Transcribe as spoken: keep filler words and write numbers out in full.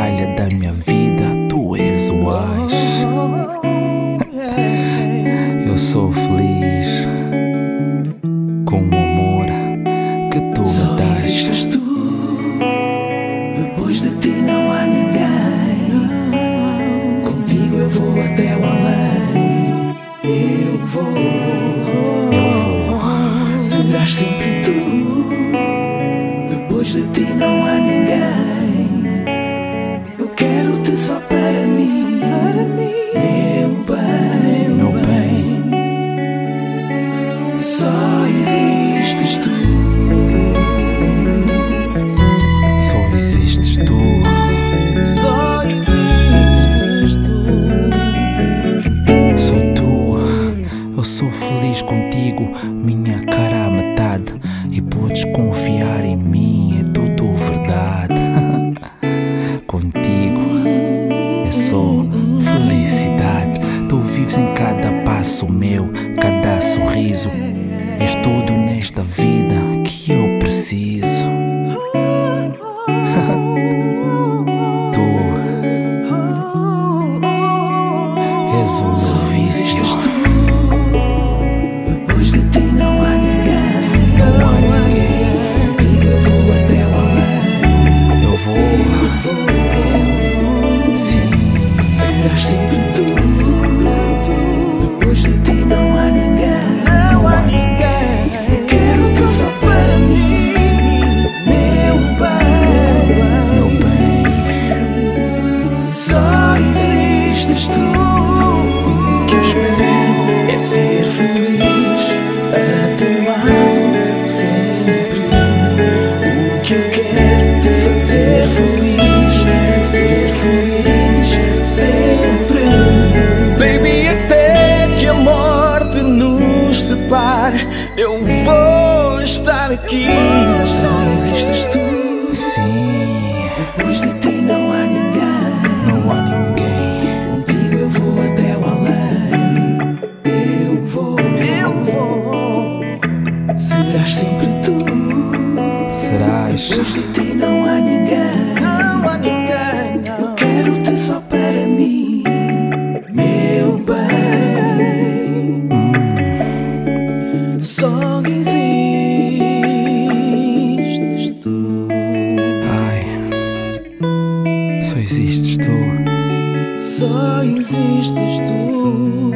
batalha da minha vida, tu és o as. Eu sou feliz com o amor que tu me das. Só existes tu, depois de ti não há ninguém. Contigo eu vou até o além. Eu vou, eu vou. Serás sempre tu, depois de ti não há ninguém. Quero-te só para mim, só para mim, meu bem, meu bem. Só existes tu, só existes tu, só existes tu. Sou tua, eu sou feliz contigo, minha cara à metade, e podes confiar em mim, é tudo verdade. Contigo é só felicidade. Tu vives em cada passo meu, cada sorriso. És tudo nesta vida que eu preciso. Tu és o meu vício. Só existes tu, depois de ti não há ninguém. Não há ninguém. Contigo eu vou até o além. Eu vou, eu vou. Serás sempre tu, depois de ti não há ninguém, não há ninguém. Quero-te só para mim, meu bem, meu bem. Só existes tu, o que eu espero é ser feliz a teu lado sempre. O que eu quero te fazer feliz, ser feliz. Sempre. Baby, até que a morte nos separe, eu vou estar aqui. Só existes tu, sim. Depois de ti não há ninguém, não há ninguém. Contigo eu vou até o além. Eu vou, eu vou. Serás sempre tu, serás. Depois de ti não há ninguém, não há ninguém. Eu quero-te só para mim. Só existes tu. Ai, só existes tu. Só existes tu.